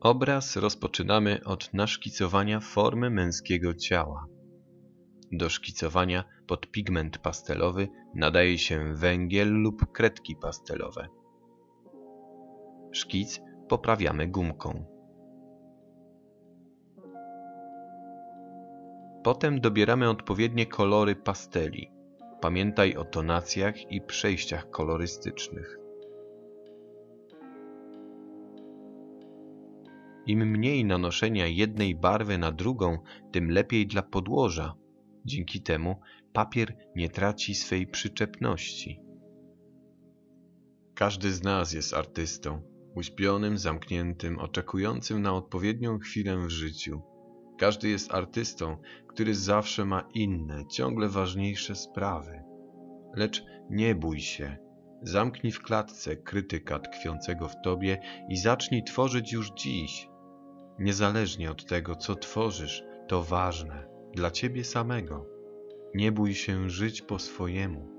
Obraz rozpoczynamy od naszkicowania formy męskiego ciała. Do szkicowania pod pigment pastelowy nadaje się węgiel lub kredki pastelowe. Szkic poprawiamy gumką. Potem dobieramy odpowiednie kolory pasteli. Pamiętaj o tonacjach i przejściach kolorystycznych. Im mniej nanoszenia jednej barwy na drugą, tym lepiej dla podłoża. Dzięki temu papier nie traci swej przyczepności. Każdy z nas jest artystą, uśpionym, zamkniętym, oczekującym na odpowiednią chwilę w życiu. Każdy jest artystą, który zawsze ma inne, ciągle ważniejsze sprawy. Lecz nie bój się. Zamknij w klatce krytyka tkwiącego w tobie i zacznij tworzyć już dziś. Niezależnie od tego, co tworzysz, to ważne dla ciebie samego. Nie bój się żyć po swojemu.